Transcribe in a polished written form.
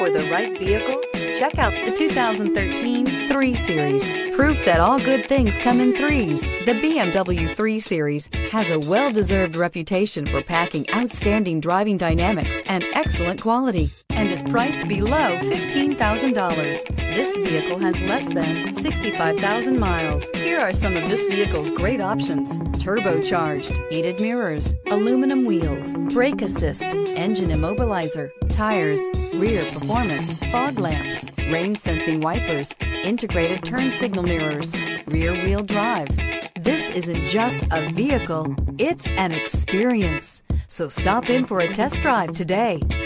For the right vehicle, check out the 2013 3 Series. Proof that all good things come in threes. The BMW 3 Series has a well-deserved reputation for packing outstanding driving dynamics and excellent quality, and is priced below $15,000. This vehicle has less than 65,000 miles. Here are some of this vehicle's great options: turbocharged, heated mirrors, aluminum wheels, brake assist, engine immobilizer, tires, rear performance, fog lamps, rain sensing wipers, integrated turn signal mirrors, rear wheel drive. This isn't just a vehicle, it's an experience. So stop in for a test drive today.